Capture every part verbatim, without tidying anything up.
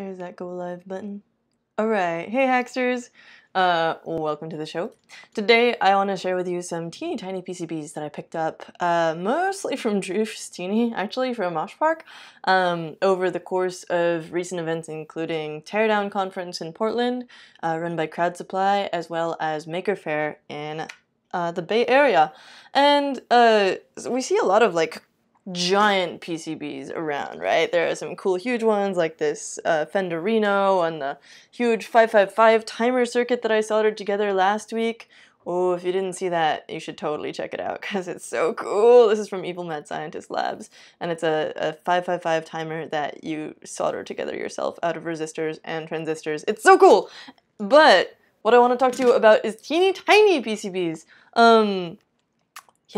There's that go live button. All right, hey hacksters, uh, welcome to the show. Today I want to share with you some teeny tiny P C Bs that I picked up, uh, mostly from Drew Fustini, actually from Osh Park, um, over the course of recent events including Teardown Conference in Portland, uh, run by Crowd Supply, as well as Maker Faire in uh, the Bay Area. And uh, we see a lot of like giant P C Bs around, right? There are some cool huge ones like this uh, Fenderino and the huge five five five timer circuit that I soldered together last week. Oh, if you didn't see that, you should totally check it out because it's so cool. This is from Evil Mad Scientist Labs, and it's a, a five five five timer that you solder together yourself out of resistors and transistors. It's so cool! But what I want to talk to you about is teeny tiny P C Bs. Um,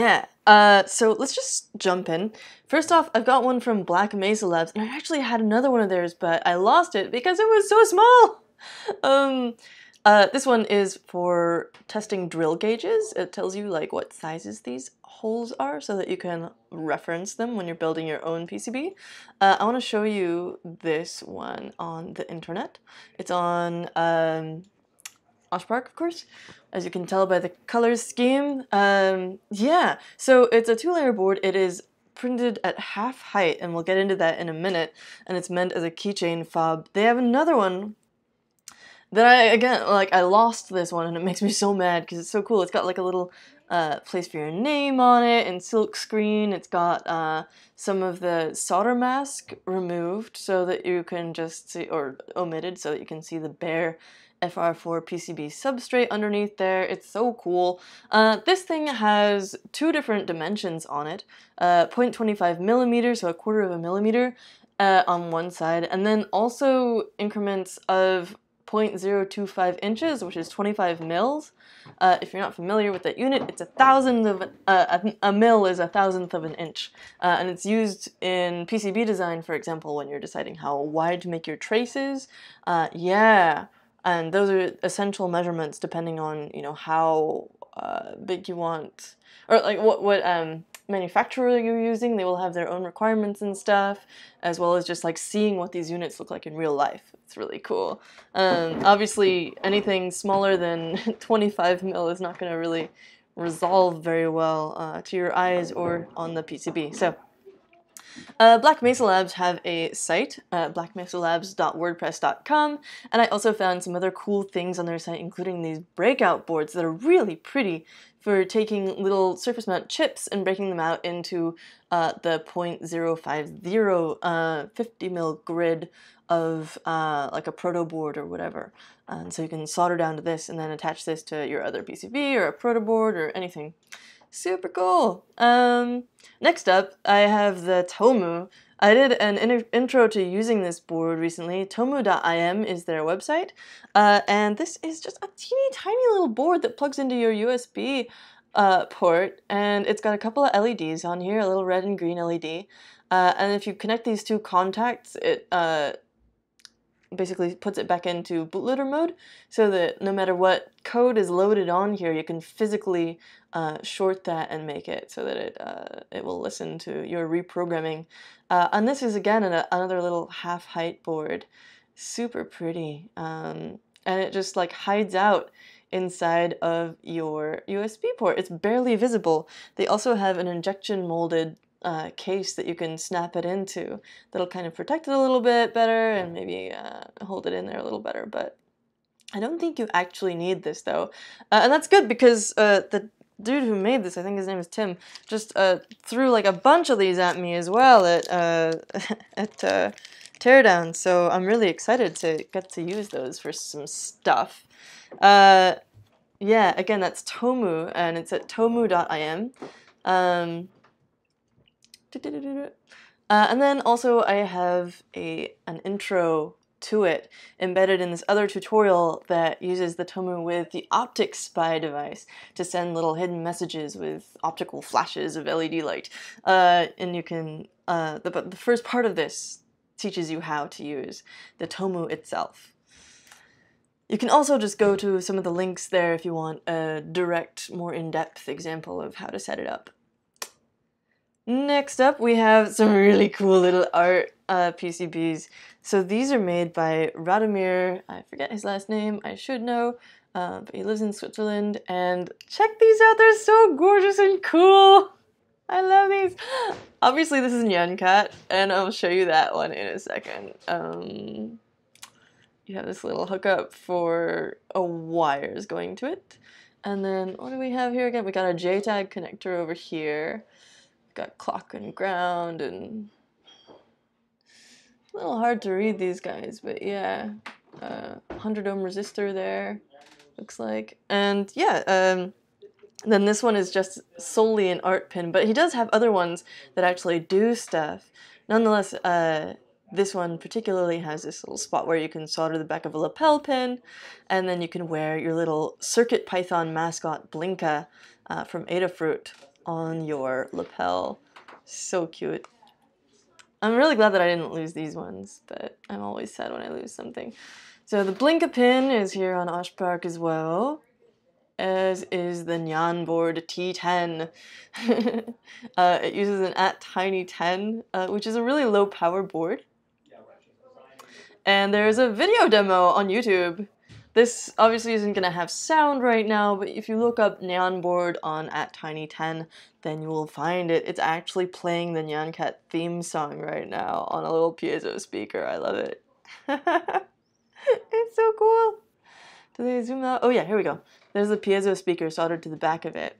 Yeah, uh, so let's just jump in. First off, I've got one from Black Mesa Labs, and I actually had another one of theirs, but I lost it because it was so small! Um, uh, this one is for testing drill gauges. It tells you like what sizes these holes are so that you can reference them when you're building your own P C B. Uh, I want to show you this one on the internet. It's on um, Osh Park, of course, as you can tell by the color scheme. Um, yeah, so it's a two-layer board. It is printed at half height, and we'll get into that in a minute, and it's meant as a keychain fob. They have another one that I, again, like, I lost this one, and it makes me so mad because it's so cool. It's got, like, a little uh, place for your name on it and silk screen. It's got uh, some of the solder mask removed so that you can just see, or omitted, so that you can see the bare F R four P C B substrate underneath there. It's so cool. Uh, this thing has two different dimensions on it, uh, zero point two five millimeters, so a quarter of a millimeter uh, on one side, and then also increments of zero point zero two five inches, which is twenty-five mils. Uh, if you're not familiar with that unit, it's a thousandth of, uh, a, a mil is a thousandth of an inch. Uh, and it's used in P C B design, for example, when you're deciding how wide to make your traces. Uh, yeah. And those are essential measurements depending on, you know, how uh, big you want, or like what, what um, manufacturer you're using. They will have their own requirements and stuff, as well as just like seeing what these units look like in real life. It's really cool. Um, obviously, anything smaller than twenty-five mil is not going to really resolve very well uh, to your eyes or on the P C B. So. Uh, Black Mesa Labs have a site, uh, black mesa labs dot wordpress dot com, and I also found some other cool things on their site, including these breakout boards that are really pretty for taking little surface mount chips and breaking them out into uh, the zero point zero five zero uh, fifty mil grid of uh, like a proto board or whatever. And so you can solder down to this and then attach this to your other P C B or a proto board or anything. Super cool! Um, next up, I have the Tomu. I did an in intro to using this board recently. Tomu dot I M is their website, uh, and this is just a teeny tiny little board that plugs into your U S B uh, port, and it's got a couple of L E Ds on here, a little red and green L E D, uh, and if you connect these two contacts, it uh, basically puts it back into bootloader mode so that no matter what code is loaded on here, you can physically uh, short that and make it so that it uh, it will listen to your reprogramming. Uh, and this is again an, another little half height board, super pretty, um, and it just like hides out inside of your U S B port. It's barely visible. They also have an injection molded Uh, case that you can snap it into that'll kind of protect it a little bit better and maybe uh, hold it in there a little better, but I don't think you actually need this though, uh, and that's good because uh, the dude who made this, I think his name is Tim, just uh, threw like a bunch of these at me as well at, uh, at uh, Teardown, so I'm really excited to get to use those for some stuff. Uh, yeah, again, that's Tomu, and it's at tomu dot I M. um, Uh, and then also I have a an intro to it embedded in this other tutorial that uses the Tomu with the OpticSpy device to send little hidden messages with optical flashes of L E D light. Uh, and you can, uh, the, the first part of this teaches you how to use the Tomu itself. You can also just go to some of the links there if you want a direct, more in-depth example of how to set it up. Next up, we have some really cool little art. uh, P C Bs. So these are made by Radomir, I forget his last name, I should know, uh, but he lives in Switzerland, and check these out, they're so gorgeous and cool! I love these! Obviously this is Nyan Cat, and I'll show you that one in a second. Um, you have this little hookup for a wires going to it. And then what do we have here again? We got a J tag connector over here. We've got clock and ground, and a little hard to read these guys, but yeah. Uh, one hundred ohm resistor there, looks like. And yeah, um, then this one is just solely an art pin, but he does have other ones that actually do stuff. Nonetheless, uh, this one particularly has this little spot where you can solder the back of a lapel pin, and then you can wear your little CircuitPython mascot Blinka uh, from Adafruit on your lapel. So cute. I'm really glad that I didn't lose these ones, but I'm always sad when I lose something. So the Blinka pin is here on Osh Park as well, as is the Nyan Board T ten. uh, it uses an ATtiny ten, uh, which is a really low power board. And there's a video demo on YouTube. This obviously isn't going to have sound right now, but if you look up Nyan Board on ATtiny ten, then you will find it. It's actually playing the Nyan Cat theme song right now on a little piezo speaker. I love it. It's so cool. Do they zoom out? Oh yeah, here we go. There's a piezo speaker soldered to the back of it.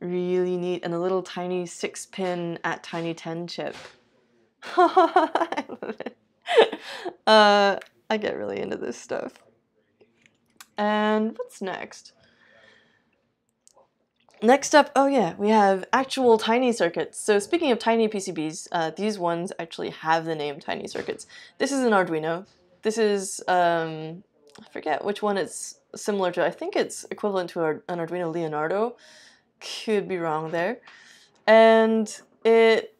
Really neat. And a little tiny six pin ATtiny ten chip. I love it. Uh, I get really into this stuff. And what's next? Next up, oh yeah, we have actual tiny circuits. So speaking of tiny P C Bs, uh, these ones actually have the name Tiny Circuits. This is an Arduino. This is, um, I forget which one it's similar to. I think it's equivalent to an Arduino Leonardo. Could be wrong there. And it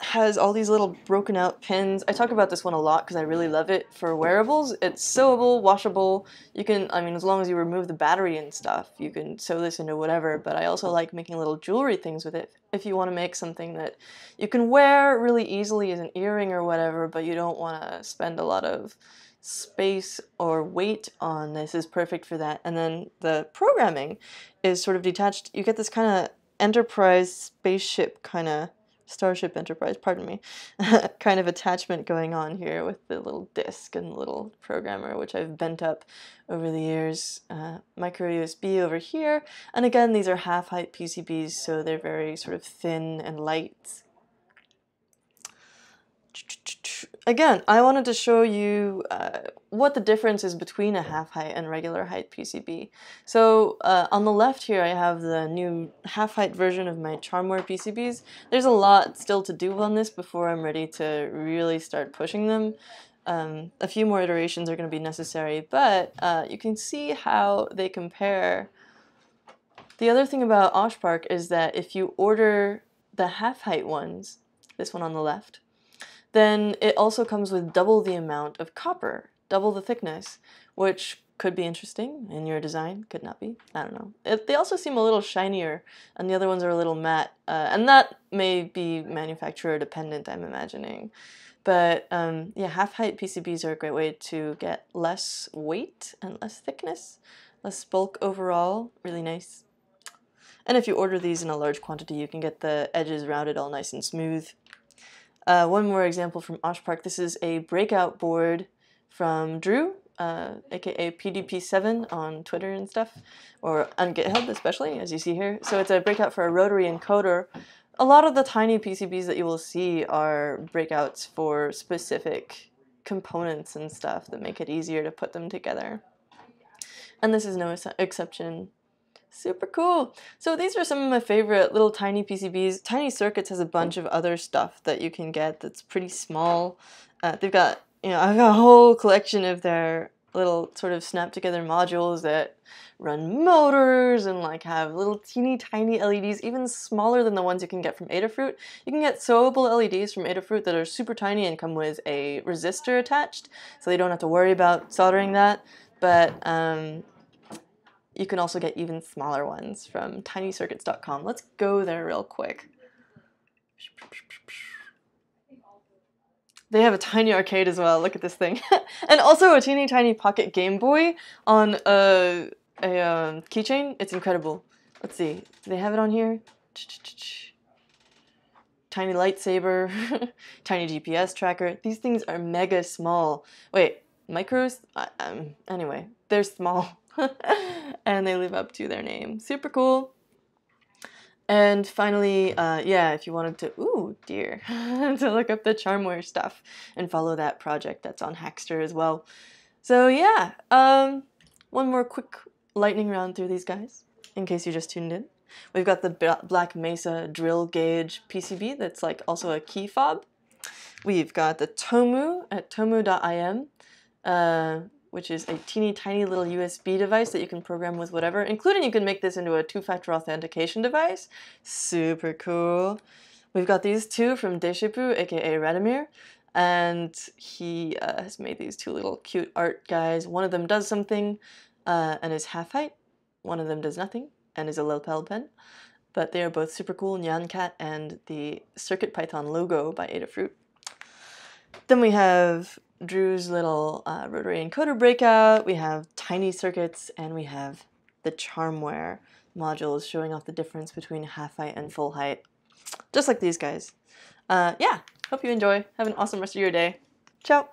has all these little broken out pins. I talk about this one a lot because I really love it for wearables. It's sewable, washable. You can, I mean, as long as you remove the battery and stuff, you can sew this into whatever, but I also like making little jewelry things with it. If you want to make something that you can wear really easily as an earring or whatever, but you don't want to spend a lot of space or weight on, this is perfect for that. And then the programming is sort of detached. You get this kind of enterprise spaceship kind of Starship Enterprise, pardon me, kind of attachment going on here with the little disc and little programmer, which I've bent up over the years. Uh, micro U S B over here, and again these are half-height P C Bs, so they're very sort of thin and light. Again, I wanted to show you uh, what the difference is between a half-height and regular height P C B. So uh, on the left here I have the new half-height version of my Charmware P C Bs. There's a lot still to do on this before I'm ready to really start pushing them. Um, a few more iterations are going to be necessary, but uh, you can see how they compare. The other thing about Osh Park is that if you order the half-height ones, this one on the left, then it also comes with double the amount of copper, double the thickness, which could be interesting in your design, could not be, I don't know. It, they also seem a little shinier, and the other ones are a little matte, uh, and that may be manufacturer dependent, I'm imagining. But um, yeah, half-height P C Bs are a great way to get less weight and less thickness, less bulk overall, really nice. And if you order these in a large quantity, you can get the edges rounded all nice and smooth. Uh, one more example from Osh Park. This is a breakout board from Drew, uh, aka P D P seven on Twitter and stuff, or on GitHub especially, as you see here. So it's a breakout for a rotary encoder. A lot of the tiny P C Bs that you will see are breakouts for specific components and stuff that make it easier to put them together. And this is no exception. Super cool! So these are some of my favorite little tiny P C Bs. Tiny Circuits has a bunch of other stuff that you can get that's pretty small. Uh, they've got, you know, I've got a whole collection of their little sort of snap together modules that run motors and like have little teeny tiny L E Ds, even smaller than the ones you can get from Adafruit. You can get sewable L E Ds from Adafruit that are super tiny and come with a resistor attached, so they don't have to worry about soldering that. But um, you can also get even smaller ones from tiny circuits dot com. Let's go there real quick. They have a tiny arcade as well, look at this thing. And also a teeny tiny pocket Game Boy on a, a um, keychain. It's incredible. Let's see, do they have it on here? Tiny lightsaber, tiny G P S tracker. These things are mega small. Wait, micros? Uh, um, anyway, they're small. And they live up to their name. Super cool. And finally, uh, yeah, if you wanted to, ooh, dear, to look up the Charmware stuff and follow that project, that's on Hackster as well. So yeah, um, one more quick lightning round through these guys, in case you just tuned in. We've got the Black Mesa drill gauge P C B that's like also a key fob. We've got the Tomu at tomu dot I M, uh, which is a teeny tiny little U S B device that you can program with whatever, including you can make this into a two-factor authentication device. Super cool. We've got these two from Deshipu, aka Radomir, and he uh, has made these two little cute art guys. One of them does something uh, and is half height. One of them does nothing and is a lapel pen. But they are both super cool, Nyan Cat and the CircuitPython logo by Adafruit. Then we have Drew's little uh, rotary encoder breakout, we have TinyCircuits, and we have the Charmware modules showing off the difference between half height and full height, just like these guys. Uh, yeah, hope you enjoy. Have an awesome rest of your day. Ciao!